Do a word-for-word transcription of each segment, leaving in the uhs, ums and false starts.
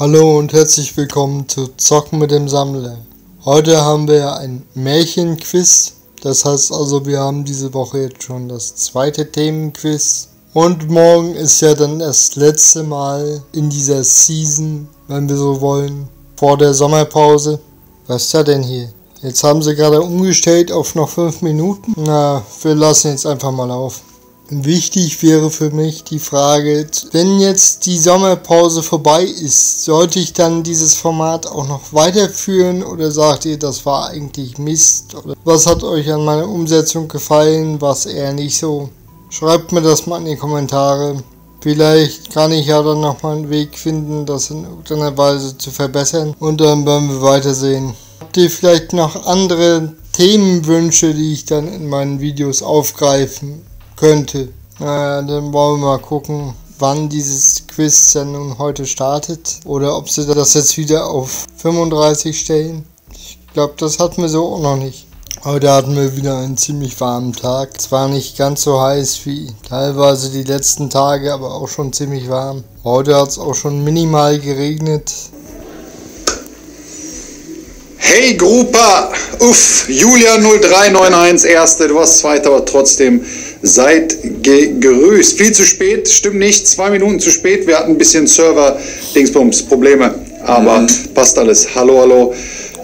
Hallo und herzlich willkommen zu Zocken mit dem Sammler. Heute haben wir ein Märchenquiz, das heißt also, wir haben diese Woche jetzt schon das zweite Themenquiz. Und morgen ist ja dann das letzte Mal in dieser Season, wenn wir so wollen, vor der Sommerpause. Was ist da denn hier? Jetzt haben sie gerade umgestellt auf noch fünf Minuten. Na, wir lassen jetzt einfach mal auf. Wichtig wäre für mich die Frage, wenn jetzt die Sommerpause vorbei ist, sollte ich dann dieses Format auch noch weiterführen oder sagt ihr, das war eigentlich Mist? Oder was hat euch an meiner Umsetzung gefallen, was eher nicht so? Schreibt mir das mal in die Kommentare. Vielleicht kann ich ja dann nochmal einen Weg finden, das in irgendeiner Weise zu verbessern und dann werden wir weitersehen. Habt ihr vielleicht noch andere Themenwünsche, die ich dann in meinen Videos aufgreifen könnte. Naja, dann wollen wir mal gucken, wann dieses Quiz dann nun heute startet. Oder ob sie das jetzt wieder auf fünfunddreißig stellen. Ich glaube, das hatten wir so auch noch nicht. Heute hatten wir wieder einen ziemlich warmen Tag. Zwar nicht ganz so heiß wie teilweise die letzten Tage, aber auch schon ziemlich warm. Heute hat es auch schon minimal geregnet. Hey Grupa! Uff, Julia null drei neun eins, Erste, du warst Zweiter, aber trotzdem seid gegrüßt. Viel zu spät, stimmt nicht, zwei Minuten zu spät. Wir hatten ein bisschen Server-Dingsbums-Probleme, aber mhm. passt alles. Hallo, hallo.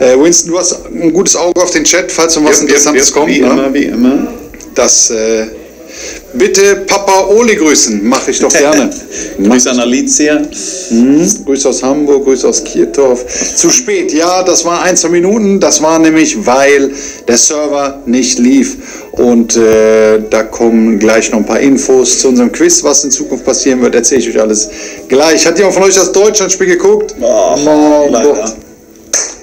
Äh, Winston, du hast ein gutes Auge auf den Chat, falls um was ja, Interessantes ja, kommt. Wie ne? immer, wie immer. Das, äh, bitte Papa Ole grüßen, mache ich doch gerne. Grüß an Alicia. Hm? Grüß aus Hamburg, Grüß aus Kirchdorf. Zu spät, ja, das war ein, zwei Minuten. Das war nämlich, weil der Server nicht lief. Und äh, da kommen gleich noch ein paar Infos zu unserem Quiz, was in Zukunft passieren wird. Erzähle ich euch alles gleich. Hat jemand von euch das Deutschlandspiel geguckt? Oh, oh, Gott.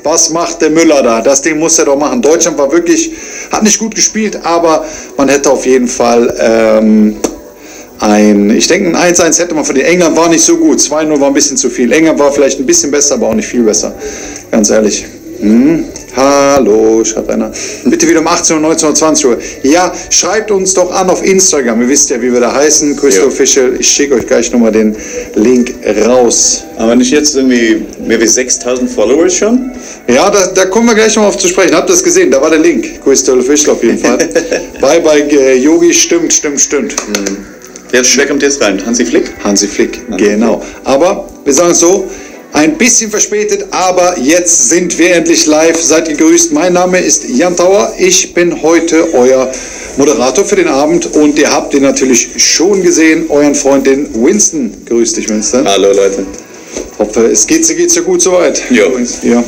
Was macht der Müller da? Das Ding muss er doch machen. Deutschland war wirklich, hat nicht gut gespielt, aber man hätte auf jeden Fall ähm, ein, ich denke ein eins eins hätte man für den England war nicht so gut. zwei null war ein bisschen zu viel. England war vielleicht ein bisschen besser, aber auch nicht viel besser. Ganz ehrlich. Hm? Hallo, schreibt einer. Bitte wieder um achtzehn Uhr, neunzehn Uhr, zwanzig Uhr. Ja, schreibt uns doch an auf Instagram. Ihr wisst ja, wie wir da heißen. Crystal Fischl. Ich schicke euch gleich nochmal den Link raus. Aber nicht jetzt irgendwie, mehr wie sechstausend Follower schon? Ja, da, da kommen wir gleich nochmal auf zu sprechen. Habt ihr das gesehen? Da war der Link. Crystal Fischl auf jeden Fall. Bye, bye, Yogi. Stimmt, stimmt, stimmt. Hm. Jetzt, wer kommt jetzt rein? Hansi Flick? Hansi Flick, Hansi genau. Flick. Aber wir sagen es so. Ein bisschen verspätet, aber jetzt sind wir endlich live. Seid gegrüßt. Mein Name ist Jan Tauer. Ich bin heute euer Moderator für den Abend und ihr habt ihn natürlich schon gesehen. Euren Freund, den Winston. Grüß dich, Winston. Hallo, Leute. Hoffe, es geht so, geht so gut soweit. Ja. ja.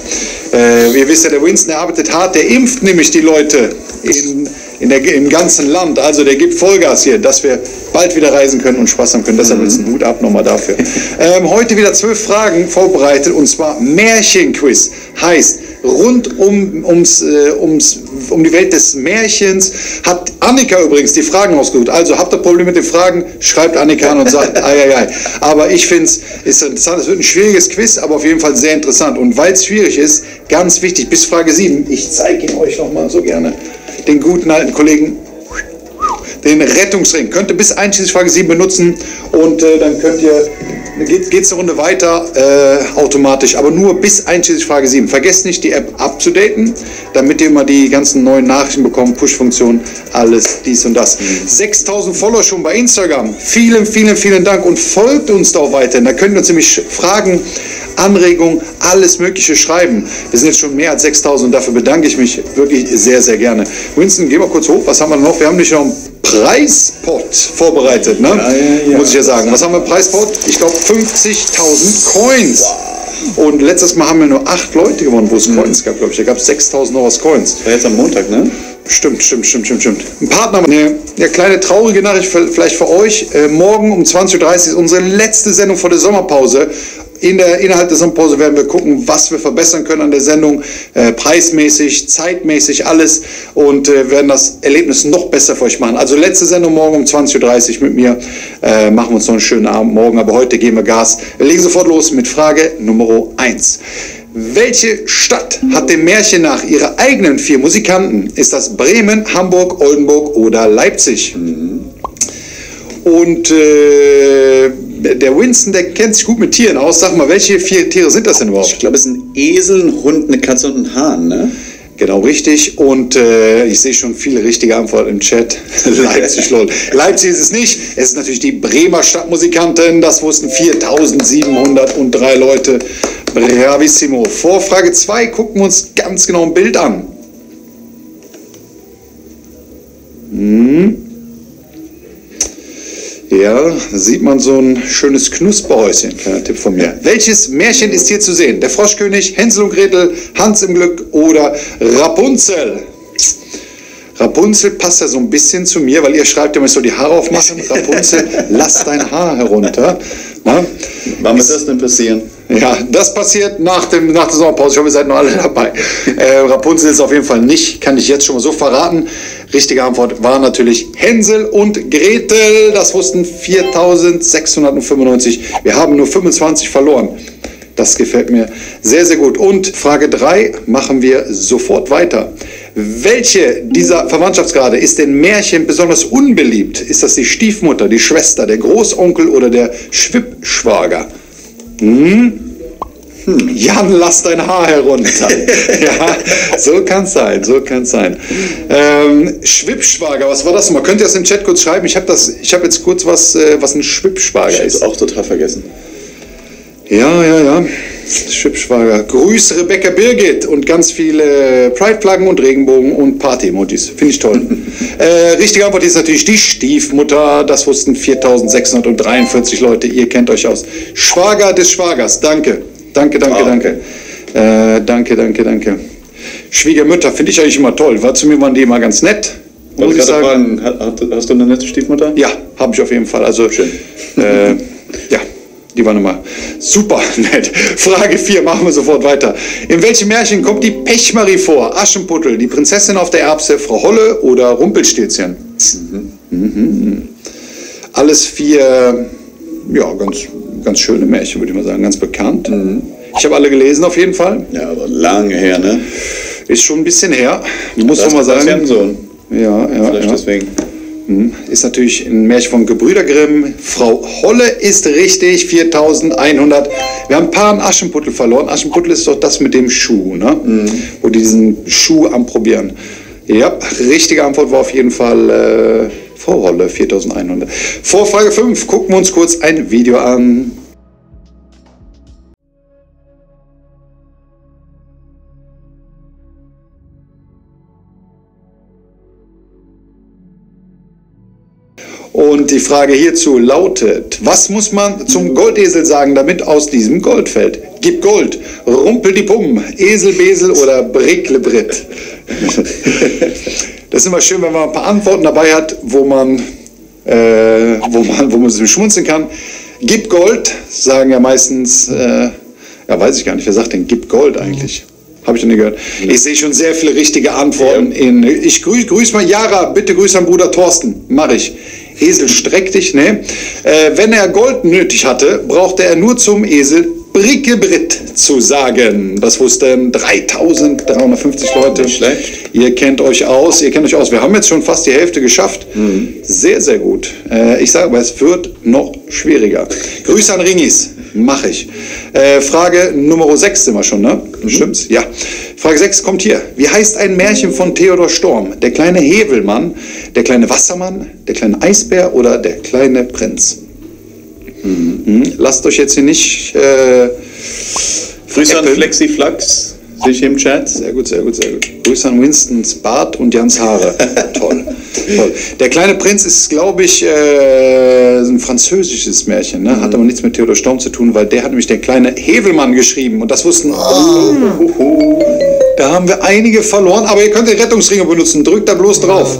Äh, ihr wisst ja, der Winston, der arbeitet hart. Der impft nämlich die Leute in, in der, im ganzen Land. Also der gibt Vollgas hier, dass wir bald wieder reisen können und Spaß haben können. Deshalb mhm. jetzt einen Hut ab nochmal dafür. ähm, heute wieder zwölf Fragen vorbereitet und zwar Märchenquiz. Heißt, rund um, ums, äh, ums, um die Welt des Märchens hat Annika übrigens die Fragen ausgesucht. Also habt ihr Probleme mit den Fragen, schreibt Annika an und sagt ei, ei, ei. Aber ich finde es ist interessant. Es wird ein schwieriges Quiz, aber auf jeden Fall sehr interessant. Und weil es schwierig ist, ganz wichtig, bis Frage sieben. Ich zeige ihn euch nochmal so gerne. Den guten alten Kollegen den Rettungsring. Könnt ihr bis einschließlich Frage sieben benutzen und äh, dann könnt ihr, geht, geht's eine Runde weiter äh, automatisch, aber nur bis einschließlich Frage sieben. Vergesst nicht, die App abzudaten, damit ihr immer die ganzen neuen Nachrichten bekommt, Push-Funktionen, alles dies und das. sechstausend Follower schon bei Instagram. Vielen, vielen, vielen Dank und folgt uns doch weiter. Da könnt ihr uns nämlich Fragen, Anregungen, alles Mögliche schreiben. Wir sind jetzt schon mehr als sechstausend und dafür bedanke ich mich wirklich sehr, sehr gerne. Winston, geh mal kurz hoch. Was haben wir noch? Wir haben nicht noch einen Preispot vorbereitet, ne? Ja, ja, ja. Muss ich ja sagen. Was haben wir im Preispot? Ich glaube fünfzigtausend Coins. Wow. Und letztes Mal haben wir nur acht Leute gewonnen, wo es mhm. Coins gab, glaube ich. Da gab es sechstausend Euro Coins. War jetzt am Montag, ne? Stimmt, stimmt, stimmt, stimmt, stimmt. Ein Partner, eine, eine kleine traurige Nachricht für, vielleicht für euch. Äh, morgen um zwanzig Uhr dreißig ist unsere letzte Sendung vor der Sommerpause. In der, innerhalb der Sommerpause werden wir gucken, was wir verbessern können an der Sendung, äh, preismäßig, zeitmäßig, alles und äh, werden das Erlebnis noch besser für euch machen. Also letzte Sendung morgen um zwanzig Uhr dreißig mit mir, äh, machen wir uns noch einen schönen Abend morgen, aber heute geben wir Gas. Wir legen sofort los mit Frage Nummer eins. Welche Stadt hat dem Märchen nach ihre eigenen vier Musikanten? Ist das Bremen, Hamburg, Oldenburg oder Leipzig? Und äh, der Winston, der kennt sich gut mit Tieren aus. Sag mal, welche vier Tiere sind das denn überhaupt? Ich glaube, es sind ein Esel, ein Hund, eine Katze und ein Hahn, ne? Genau, richtig. Und äh, ich sehe schon viele richtige Antworten im Chat. Leipzig, lol. Leipzig ist es nicht. Es ist natürlich die Bremer Stadtmusikanten. Das wussten viertausendsiebenhundertdrei Leute. Bravissimo. Vor Frage zwei gucken wir uns ganz genau ein Bild an. Hm. Ja, sieht man so ein schönes Knusperhäuschen. Kleiner Tipp von mir. Welches Märchen ist hier zu sehen? Der Froschkönig, Hänsel und Gretel, Hans im Glück oder Rapunzel? Rapunzel passt ja so ein bisschen zu mir, weil ihr schreibt immer, ich soll die Haare aufmachen. Rapunzel, lass dein Haar herunter. Na? Wann wird das denn passieren? Ja, das passiert nach, dem, nach der Sommerpause. Ich hoffe, ihr seid noch alle dabei. Äh, Rapunzel ist auf jeden Fall nicht, kann ich jetzt schon mal so verraten. Richtige Antwort war natürlich Hänsel und Gretel. Das wussten viertausendsechshundertfünfundneunzig. Wir haben nur fünfundzwanzig verloren. Das gefällt mir sehr, sehr gut. Und Frage drei machen wir sofort weiter. Welche dieser Verwandtschaftsgrade ist in Märchen besonders unbeliebt? Ist das die Stiefmutter, die Schwester, der Großonkel oder der Schwippschwager? Hm? Hm. Jan, lass dein Haar herunter. Ja, so kann es sein, so kann es sein. Ähm, Schwippschwager, was war das nochmal? Könnt ihr das im Chat kurz schreiben? Ich habe hab jetzt kurz was, äh, was ein Schwippschwager ist. Ich habe es auch total vergessen. Ja, ja, ja. Schwippschwager. Grüß Rebecca Birgit und ganz viele Pride-Flaggen und Regenbogen und Party-Emojis. Finde ich toll. äh, richtige Antwort ist natürlich die Stiefmutter. Das wussten viertausendsechshundertdreiundvierzig Leute. Ihr kennt euch aus. Schwager des Schwagers. Danke. Danke, danke, wow. danke. Äh, danke, danke, danke. Schwiegermütter finde ich eigentlich immer toll. War zu mir waren die immer ganz nett. Wollte ich gerade fragen, hast du eine nette Stiefmutter? Ja, habe ich auf jeden Fall. Also, schön. Äh, ja. Die war nochmal super nett. Frage vier, machen wir sofort weiter. In welchem Märchen kommt die Pechmarie vor? Aschenputtel, die Prinzessin auf der Erbse, Frau Holle oder Rumpelstilzchen? Mhm. Mhm. Alles vier, ja, ganz, ganz schöne Märchen, würde ich mal sagen. Ganz bekannt. Mhm. Ich habe alle gelesen auf jeden Fall. Ja, aber lange her, ne? Ist schon ein bisschen her. Muss doch mal sagen. Fernsehen. Ja, ja, vielleicht ja. Deswegen. Ist natürlich ein Märchen von Gebrüder Grimm. Frau Holle ist richtig, viertausendeinhundert. Wir haben ein paar an Aschenputtel verloren. Aschenputtel ist doch das mit dem Schuh, ne? Mhm. Wo die diesen Schuh anprobieren. Ja, richtige Antwort war auf jeden Fall äh, Frau Holle, viertausendeinhundert. Vor Frage fünf gucken wir uns kurz ein Video an. Und die Frage hierzu lautet, was muss man zum Goldesel sagen, damit aus diesem Gold fällt? Gib Gold, rumpel die Pum, Eselbesel oder Bricklebritt? Das ist immer schön, wenn man ein paar Antworten dabei hat, wo man, äh, wo man, wo man sich schmunzeln kann. Gib Gold, sagen ja meistens, äh, ja weiß ich gar nicht, wer sagt denn Gib Gold eigentlich? Habe ich noch nie gehört. Ich sehe schon sehr viele richtige Antworten. In, ich grüße grüß mal Yara, bitte grüß an Bruder Thorsten, mache ich. Esel streck dich, ne? Äh, wenn er Gold nötig hatte, brauchte er nur zum Esel Brickebritt zu sagen. Das wussten dreitausenddreihundertfünfzig Leute. Nicht schlecht. Ihr kennt euch aus, ihr kennt euch aus. Wir haben jetzt schon fast die Hälfte geschafft. Mhm. Sehr, sehr gut. Äh, ich sage aber, es wird noch schwieriger. Grüße an Ringis. Mache ich. Äh, Frage Nummer sechs sind wir schon, ne? Mhm. Stimmt's? Ja. Frage sechs kommt hier. Wie heißt ein Märchen von Theodor Storm? Der kleine Hevelmann, der kleine Wassermann, der kleine Eisbär oder der kleine Prinz? Mhm. Mhm. Lasst euch jetzt hier nicht... Äh, Grüße an Flexiflax, sehe ich im Chat. Sehr gut, sehr gut, sehr gut. Grüße an Winstons Bart und Jans Haare. Toll. Toll. Der kleine Prinz ist, glaube ich, äh, ein französisches Märchen, ne? Hat mhm. aber nichts mit Theodor Storm zu tun, weil der hat nämlich der kleine Hevelmann geschrieben und das wussten... Oh. Oh, oh. Da haben wir einige verloren, aber ihr könnt den Rettungsringe benutzen, drückt da bloß drauf.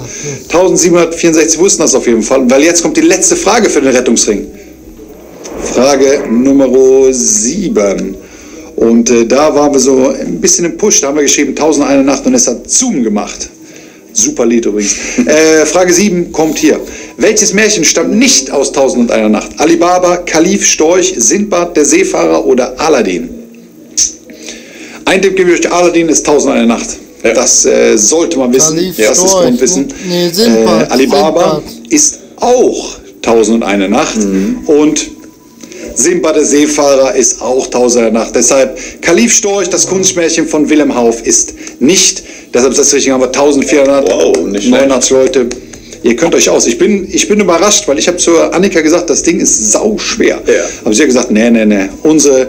Ja. siebzehnhundertvierundsechzig wussten das auf jeden Fall, weil jetzt kommt die letzte Frage für den Rettungsring. Frage Nummer sieben. Und äh, da waren wir so ein bisschen im Push, da haben wir geschrieben tausendundeine Nacht und es hat Zoom gemacht. Super Lied übrigens. Äh, Frage sieben kommt hier. Welches Märchen stammt nicht aus tausendundeiner Nacht? Alibaba, Kalif, Storch, Sindbad, der Seefahrer oder Aladdin? Ein Tipp gebe ich euch, Aladdin ist tausendundeine Nacht. Ja. Das äh, sollte man wissen. Kalif, erstes Storch, Grundwissen. Nee, Sindbad, äh, Alibaba Sindbad. Ist auch tausendundeine Nacht. Mhm. Und Simba der Seefahrer ist auch Tausender Nacht. Deshalb Kalif Storch, das Kunstmärchen von Wilhelm Hauff ist nicht. Deshalb ist das richtig, haben wir eintausendvierhundertneunundneunzig wow, Leute. Ihr könnt euch aus. Ich bin, ich bin überrascht, weil ich habe zu Annika gesagt, das Ding ist sauschwer. Ja. Haben sie gesagt, nee, nee, nee. Unsere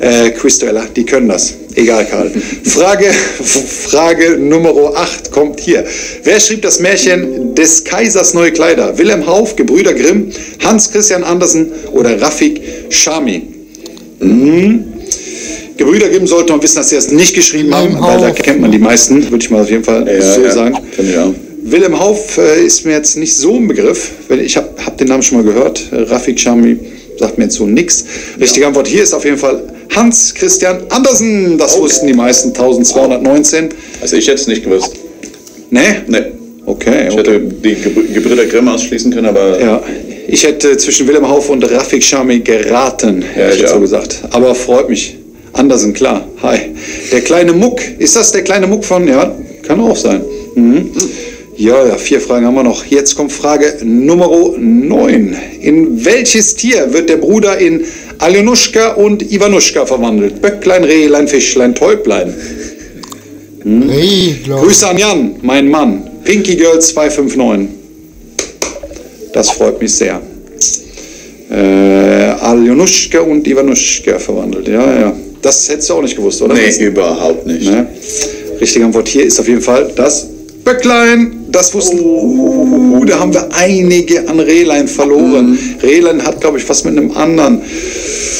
äh, Quizdueller, die können das. Egal, Karl. Frage, Frage Nummer acht kommt hier. Wer schrieb das Märchen des Kaisers neue Kleider? Wilhelm Hauff, Gebrüder Grimm, Hans Christian Andersen oder Rafik Shami? Hm. Gebrüder Grimm sollte man wissen, dass sie das nicht geschrieben haben, weil da kennt man die meisten, würde ich mal auf jeden Fall ja, so ja. sagen. Ja. Wilhelm Hauff äh, ist mir jetzt nicht so ein Begriff. Ich habe hab den Namen schon mal gehört. Rafik Shami sagt mir jetzt so nichts. Richtige ja. Antwort hier ist auf jeden Fall Hans Christian Andersen. Das okay. wussten die meisten. eintausendzweihundertneunzehn. Also ich hätte es nicht gewusst. Nee? Nee. Okay. Ich okay. hätte die Gebrüder Grimm ausschließen können, aber... Ja. Ich hätte zwischen Wilhelm Hauff und Rafik Shami geraten, ja, hätte ich jetzt so gesagt. Aber freut mich. Andersen, klar. Hi. Der kleine Muck. Ist das der kleine Muck von... Ja, kann auch sein. Mhm. Ja, ja, vier Fragen haben wir noch. Jetzt kommt Frage Nummer neun. In welches Tier wird der Bruder in Aljonushka und Iwanuschka verwandelt? Böcklein, Rehlein, Fischlein, Täublein. Hm? Reh, glaub ich. Grüße an Jan, mein Mann. Pinky Girl zwei fünf neun. Das freut mich sehr. Äh, Aljonushka und Iwanuschka verwandelt. Ja, ja. Das hättest du auch nicht gewusst, oder? Nee, überhaupt nicht. Ne? Richtige Antwort hier ist auf jeden Fall das Böcklein. Das wussten, oh, da haben wir einige an Rehlein verloren. Mhm. Rehlein hat, glaube ich, was mit einem anderen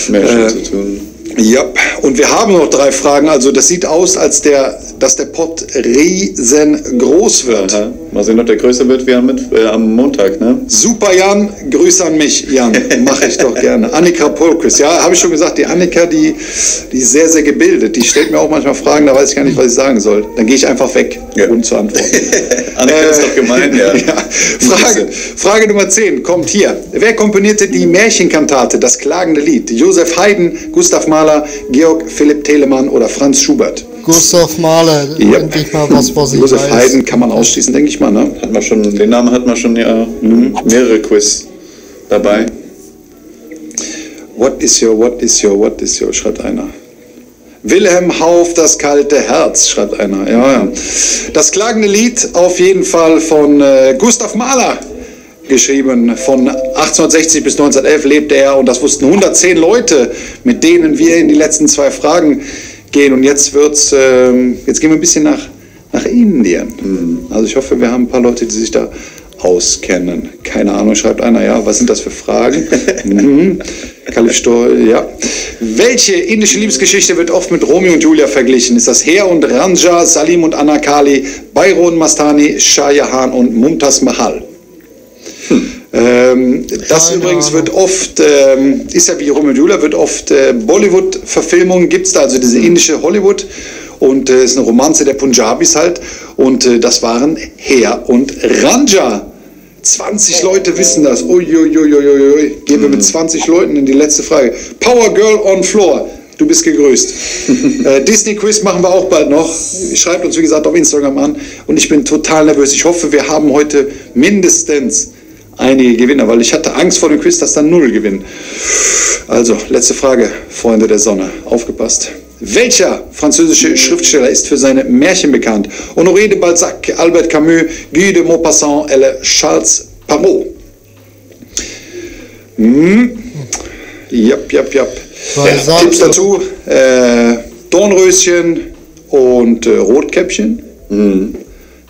Menschen äh, zu tun. Ja, und wir haben noch drei Fragen. Also das sieht aus, als der, dass der Pott riesengroß wird. Aha. Mal sehen, ob der größer wird wie am, äh, am Montag, ne? Super, Jan. Grüße an mich, Jan. Mache ich doch gerne. Annika Polkes. Ja, habe ich schon gesagt, die Annika, die, die ist sehr, sehr gebildet. Die stellt mir auch manchmal Fragen, da weiß ich gar nicht, was ich sagen soll. Dann gehe ich einfach weg, ja. um zu antworten. Annika äh, ist doch gemein, ja. ja. Frage, Frage Nummer zehn kommt hier. Wer komponierte die Märchenkantate, das klagende Lied? Josef Haydn, Gustav Mahler, Georg Philipp Telemann oder Franz Schubert? Gustav Mahler, ja. endlich mal was, was ich Josef weiß. Haydn kann man ausschließen, denke ich mal. Ne? Hat man schon, den Namen hat man schon ja mhm. mehrere Quiz dabei. What is your, what is your, what is your, schreibt einer. Wilhelm Hauff, das kalte Herz, schreibt einer. Ja, ja. Das klagende Lied auf jeden Fall von äh, Gustav Mahler. Geschrieben. Von achtzehnhundertsechzig bis neunzehnhundertelf lebte er und das wussten hundertzehn Leute, mit denen wir in die letzten zwei Fragen gehen. Und jetzt wird's, äh, jetzt gehen wir ein bisschen nach, nach Indien. Mhm. Also ich hoffe, wir haben ein paar Leute, die sich da auskennen. Keine Ahnung, schreibt einer, ja, was sind das für Fragen? mhm. Kalif Storch, ja. Welche indische Liebesgeschichte wird oft mit Romeo und Julia verglichen? Ist das Heer und Ranjha, Salim und Anarkali, Bairon Mastani, Shah Jahan und Mumtaz Mahal? Hm. Ähm, das Keine übrigens Ahnung. Wird oft, ähm, ist ja wie Romeo und Julia, wird oft äh, Bollywood-Verfilmungen gibt es da, also diese indische Hollywood und äh, ist eine Romanze der Punjabis halt und äh, das waren Heer und Ranjha. zwanzig Leute wissen das. Uiuiuiuiui. Gehen wir mit zwanzig Leuten in die letzte Frage. Power Girl on Floor. Du bist gegrüßt. äh, Disney-Quiz machen wir auch bald noch. Schreibt uns, wie gesagt, auf Instagram an und ich bin total nervös. Ich hoffe, wir haben heute mindestens einige Gewinner, weil ich hatte Angst vor dem Quiz, dass dann null gewinnen. Also, letzte Frage, Freunde der Sonne. Aufgepasst. Welcher französische Schriftsteller ist für seine Märchen bekannt? Honoré de Balzac, Albert Camus, Guy de Maupassant oder Charles Perrault? Hm. Jap, jap, jap. Ja, Tipps dazu? Äh, Dornröschen und äh, Rotkäppchen hm.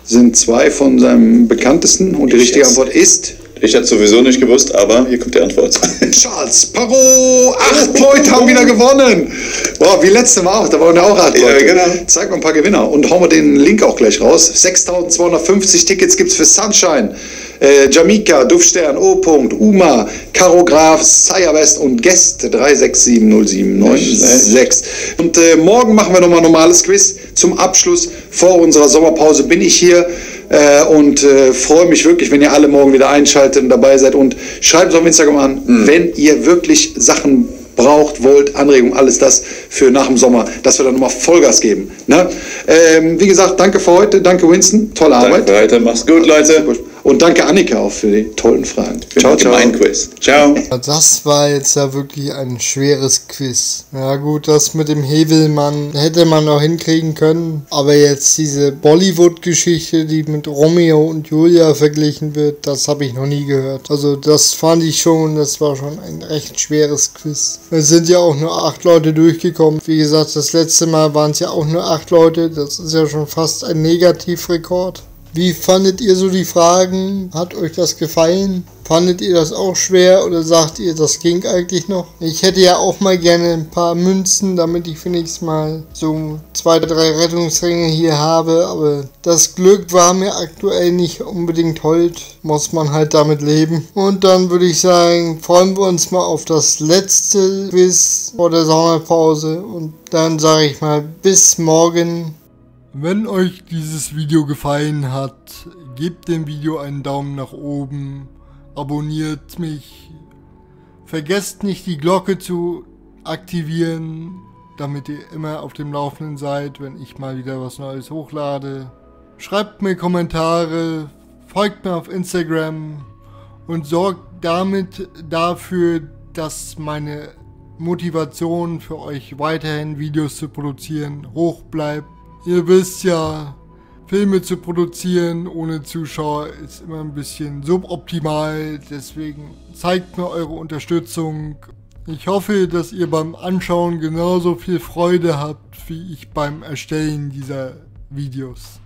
sind zwei von seinem bekanntesten und die richtige Antwort ist... Ich hätte es sowieso nicht gewusst, aber hier kommt die Antwort. Charles Perrault! Acht Leute haben wieder gewonnen! Boah, wie letzte Mal auch, da waren ja auch acht Leute. Ja, genau. Zeig mal ein paar Gewinner und hauen wir den Link auch gleich raus. sechstausendzweihundertfünfzig Tickets gibt es für Sunshine, äh, Jamaica, Duftstern, O. Uma, Caro Graf, Saya West und Guest drei sechs sieben null sieben neun sechs. Und äh, morgen machen wir nochmal ein normales Quiz. Zum Abschluss vor unserer Sommerpause bin ich hier. Äh, und äh, freue mich wirklich, wenn ihr alle morgen wieder einschaltet und dabei seid und schreibt es auf Instagram an, mhm. wenn ihr wirklich Sachen braucht, wollt, Anregungen, alles das für nach dem Sommer, dass wir dann nochmal Vollgas geben. Ne? Ähm, wie gesagt, danke für heute, danke Winston, tolle Arbeit. Danke für heute, macht's gut, Leute. Und danke Annika auch für die tollen Fragen. Für ciao, ciao. Quiz. Ciao. Das war jetzt ja wirklich ein schweres Quiz. Ja gut, das mit dem Hevelmann hätte man noch hinkriegen können. Aber jetzt diese Bollywood-Geschichte, die mit Romeo und Julia verglichen wird, das habe ich noch nie gehört. Also das fand ich schon, das war schon ein recht schweres Quiz. Es sind ja auch nur acht Leute durchgekommen. Wie gesagt, das letzte Mal waren es ja auch nur acht Leute. Das ist ja schon fast ein Negativrekord. Wie fandet ihr so die Fragen? Hat euch das gefallen? Fandet ihr das auch schwer oder sagt ihr, das ging eigentlich noch? Ich hätte ja auch mal gerne ein paar Münzen, damit ich wenigstens mal so zwei, drei Rettungsringe hier habe. Aber das Glück war mir aktuell nicht unbedingt hold. Muss man halt damit leben. Und dann würde ich sagen, freuen wir uns mal auf das letzte Quiz vor der Sommerpause. Und dann sage ich mal, bis morgen. Wenn euch dieses Video gefallen hat, gebt dem Video einen Daumen nach oben, abonniert mich, vergesst nicht die Glocke zu aktivieren, damit ihr immer auf dem Laufenden seid, wenn ich mal wieder was Neues hochlade. Schreibt mir Kommentare, folgt mir auf Instagram und sorgt damit dafür, dass meine Motivation für euch weiterhin Videos zu produzieren hoch bleibt. Ihr wisst ja, Filme zu produzieren ohne Zuschauer ist immer ein bisschen suboptimal, deswegen zeigt mir eure Unterstützung. Ich hoffe, dass ihr beim Anschauen genauso viel Freude habt, wie ich beim Erstellen dieser Videos.